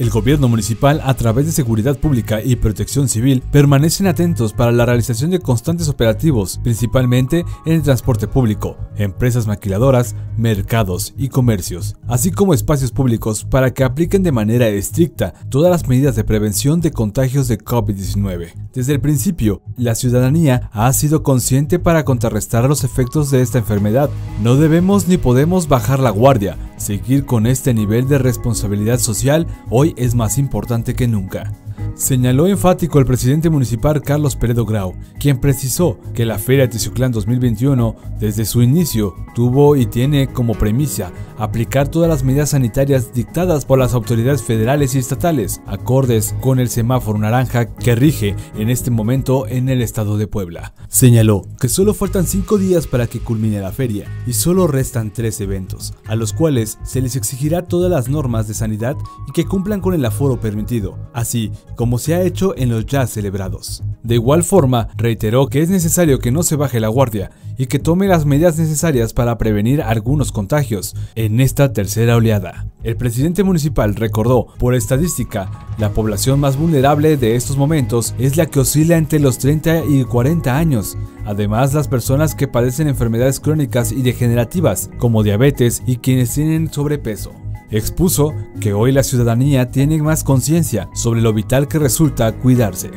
el gobierno municipal, a través de Seguridad Pública y Protección Civil, permanecen atentos para la realización de constantes operativos, principalmente en el transporte público, empresas maquiladoras, mercados y comercios, así como espacios públicos, para que apliquen de manera estricta todas las medidas de prevención de contagios de COVID-19. Desde el principio, la ciudadanía ha sido consciente para contrarrestar los efectos de esta enfermedad. No debemos ni podemos bajar la guardia. Seguir con este nivel de responsabilidad social hoy es más importante que nunca, señaló enfático el presidente municipal Carlos Peredo Grau, quien precisó que la Feria Teziutlán 2021, desde su inicio, tuvo y tiene como premisa aplicar todas las medidas sanitarias dictadas por las autoridades federales y estatales, acordes con el semáforo naranja que rige en este momento en el estado de Puebla. Señaló que solo faltan 5 días para que culmine la feria y solo restan 3 eventos, a los cuales se les exigirá todas las normas de sanidad y que cumplan con el aforo permitido, así como se ha hecho en los ya celebrados. De igual forma, reiteró que es necesario que no se baje la guardia y que tome las medidas necesarias para prevenir algunos contagios en esta tercera oleada. El presidente municipal recordó, por estadística, la población más vulnerable de estos momentos es la que oscila entre los 30 y 40 años. Además, las personas que padecen enfermedades crónicas y degenerativas, como diabetes, y quienes tienen sobrepeso. Expuso que hoy la ciudadanía tiene más conciencia sobre lo vital que resulta cuidarse.